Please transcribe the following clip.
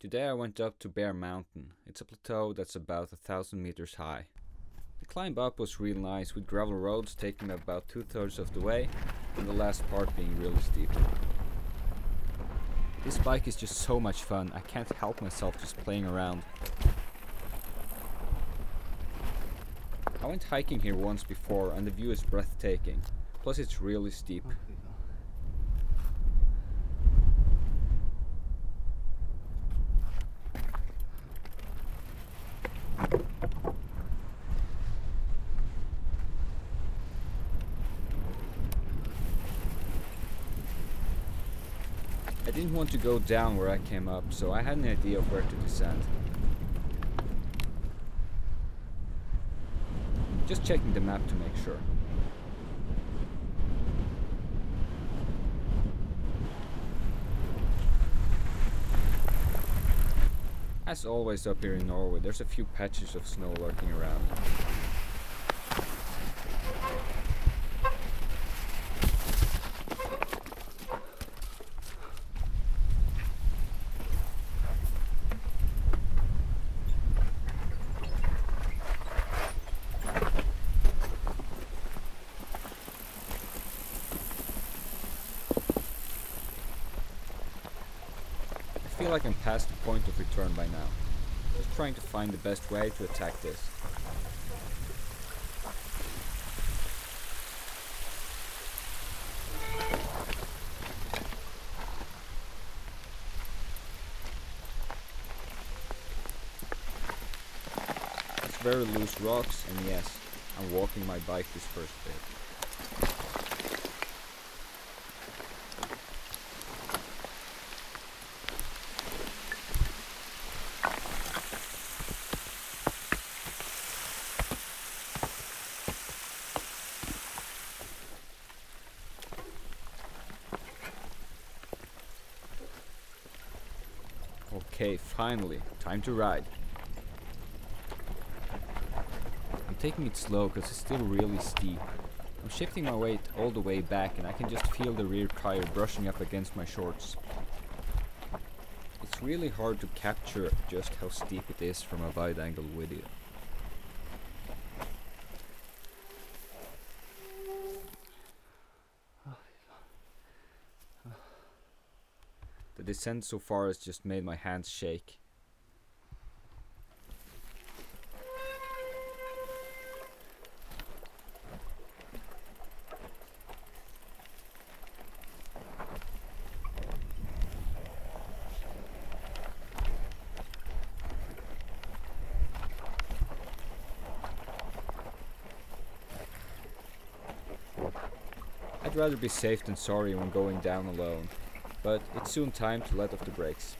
Today I went up to Bear Mountain. It's a plateau that's about 1,000 meters high. The climb up was real nice, with gravel roads taking about 2/3 of the way and the last part being really steep. This bike is just so much fun, I can't help myself just playing around. I went hiking here once before and the view is breathtaking, plus it's really steep. I didn't want to go down where I came up, so I had an idea of where to descend. Just checking the map to make sure. As always up here in Norway, there's a few patches of snow lurking around. I feel like I'm past the point of return by now. Just trying to find the best way to attack this. It's very loose rocks, and yes, I'm walking my bike this first bit. Okay, finally, time to ride. I'm taking it slow because it's still really steep. I'm shifting my weight all the way back and I can just feel the rear tire brushing up against my shorts. It's really hard to capture just how steep it is from a wide angle video. The descent so far has just made my hands shake. I'd rather be safe than sorry when going down alone. But it's soon time to let off the brakes.